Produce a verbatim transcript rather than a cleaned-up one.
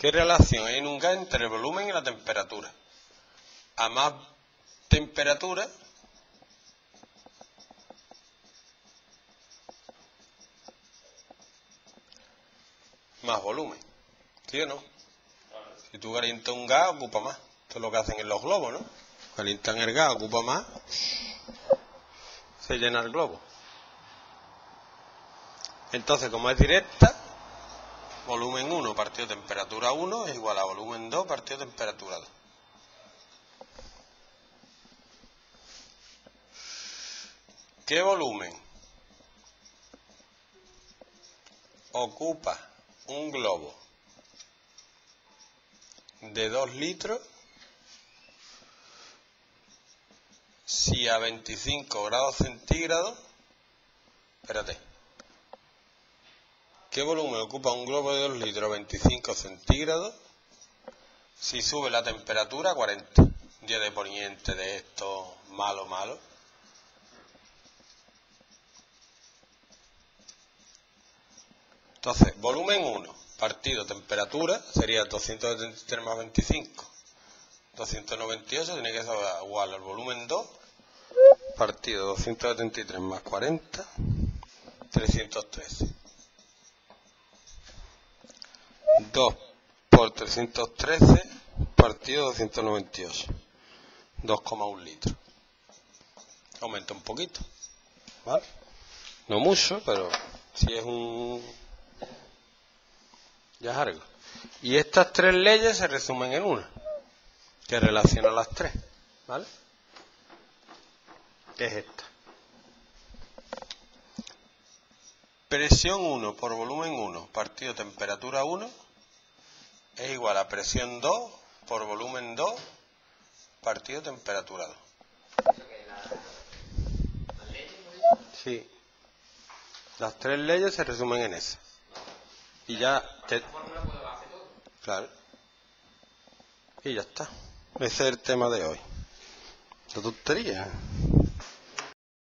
¿Qué relación hay nunca entre el volumen y la temperatura? A más temperatura, más volumen, ¿sí o no? Si tú calientas un gas, ocupa más. Esto es lo que hacen en los globos, ¿no? Calientan el gas, ocupa más, se llena el globo. Entonces, como es directa, volumen uno partido temperatura uno es igual a volumen dos partido temperatura dos. ¿Qué volumen ocupa un globo de dos litros si a veinticinco grados centígrados? Espérate. ¿Qué volumen ocupa un globo de dos litros a veinticinco centígrados si sube la temperatura a cuarenta? Un día de poniente de esto, malo, malo. Entonces, volumen uno partido temperatura sería doscientos setenta y tres más veinticinco. doscientos noventa y ocho tiene que ser igual al volumen dos partido doscientos setenta y tres más cuarenta, trescientos trece. dos por trescientos trece partido doscientos noventa y ocho. dos coma uno litros. Aumenta un poquito, ¿vale? No mucho, pero si es un... ya es algo. Y estas tres leyes se resumen en una, que relaciona las tres, ¿vale? Es esta. Presión uno por volumen uno partido temperatura uno es igual a presión dos por volumen dos partido temperatura dos. Sí. Las tres leyes se resumen en esa. Y ya te... claro. Y ya está. Ese es el tema de hoy. La tontería.